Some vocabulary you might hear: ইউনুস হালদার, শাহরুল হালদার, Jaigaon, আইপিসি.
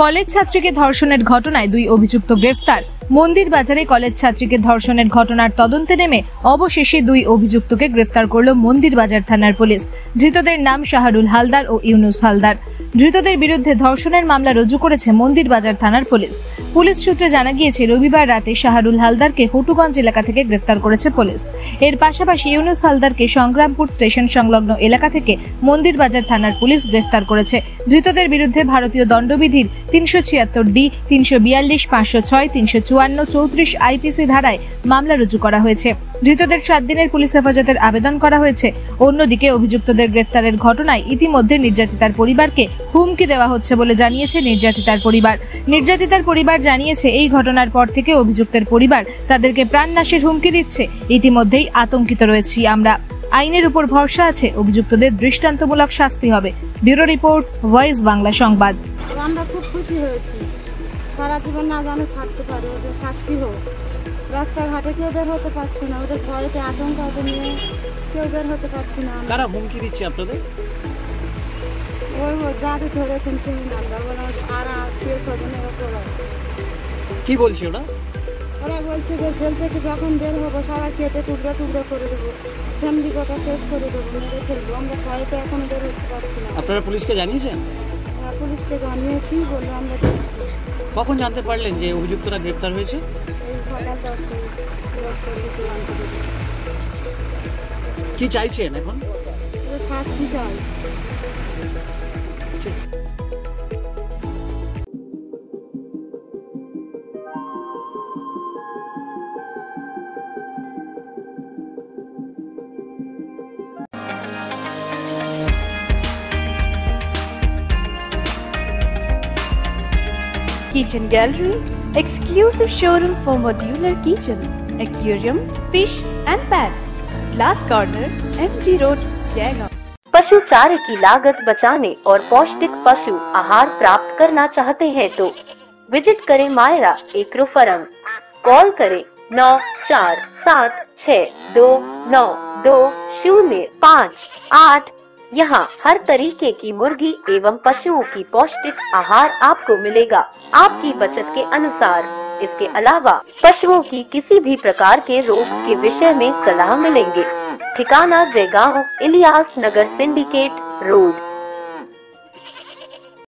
College ছাত্রীকে ধর্ষণের ঘটনায় দুই অভিযুক্ত গ্রেফতার। মন্দির বাজারে কলেজ ছাত্রীকে ধর্ষণের ঘটনার তদন্তে নেমে অবশেষে দুই অভিযুক্তকে গ্রেফতার করল মন্দির বাজার থানার পুলিশ। ধৃতদের নাম শাহরুল হালদার ও ইউনুস হালদার। ধৃতদের বিরুদ্ধে ধর্ষণের মামলা রুজু করেছে মন্দির বাজার থানার পুলিশ। পুলিশ সূত্রে জানা গিয়েছে, রবিবার রাতে শাহরুল হালদারকে হটুগঞ্জ এলাকা থেকে গ্রেফতার করেছে পুলিশ। এর পাশাপাশি ইউনুস হালদারকে সংগ্রামপুর স্টেশন সংলগ্ন এলাকা থেকে মন্দির বাজার থানার পুলিশ গ্রেফতার করেছে। ধৃতদের বিরুদ্ধে ভারতীয় দণ্ডবিধির ৩৭৬ ডি, ৩৪২, ৫০৬, ৩৫৪, ৩৪৪ আইপিসি ধারায় মামলা রুজু করা হয়েছে। ধৃতদের ৭ দিনের পুলিশ হেফাজতের আবেদন করা হয়েছে। অন্যদিকে অভিযুক্তদের গ্রেফতারের ঘটনায় ইতিমধ্যে নির্যাতিতার পরিবারকে হুমকি দেওয়া হচ্ছে বলে জানিয়েছে নির্যাতিতার পরিবার জানিয়েছে, এই ঘটনার পর থেকে অভিযুক্তের পরিবার তাদেরকে প্রাণনাশের হুমকি দিচ্ছে। ইতিমধ্যেই আতঙ্কিত রয়েছি আমরা। আইনের উপর ভরসা আছে, অভিযুক্তদের দৃষ্টান্তমূলক শাস্তি হবে। ব্যুরো রিপোর্ট, ভয়েস বাংলা সংবাদ। আমরা খুব খুশি হয়েছি, সারা জীবন না জানো ছাড়তে পারে, ওদের শাস্তি হোক। রাস্তাঘাটে কেউ বের হতে পারছে না, ওদের ভয়েতে আতঙ্ক, ওদের নিয়ে কেউ বের হতে পারছে না। তারা হুমকি দিচ্ছে আপনাদের? ওই যাদের ধরেছেন তিনি আমরা ওরা আর কেউ সজনের ওরা কী বলছে? ওরা ওরা বলছে যে জেল থেকে যখন বের হবো সারা কেটে টুকরা টুকরা করে দেবো, ফ্যামিলি কথা শেষ করে দেবো, মেরে ফেলবো। আমরা ভয়েতে এখনও বের হতে পারছি না। আপনারা পুলিশকে জানিয়েছেন? হ্যাঁ, পুলিশকে জানিয়েছি বলে আমরা। কখন জানতে পারলেন যে অভিযুক্তরা গ্রেপ্তার হয়েছে? কি চাইছেন এখন? শাস্তি চাই। Kitchen Gallery, exclusive showroom for modular kitchen, aquarium, fish and pets. Glass Corner, MG Road, Jaigaon. पशु चारे की लागत बचाने और पौष्टिक पशु आहार प्राप्त करना चाहते हैं तो विजिट करें मायरा एग्रो फार्म। कॉल करें 9476292058। यहाँ हर तरीके की मुर्गी एवं पशुओं की पौष्टिक आहार आपको मिलेगा आपकी बचत के अनुसार। इसके अलावा पशुओं की किसी भी प्रकार के रोग के विषय में सलाह मिलेंगे। ठिकाना जयगांव, इलियास नगर सिंडिकेट रोड।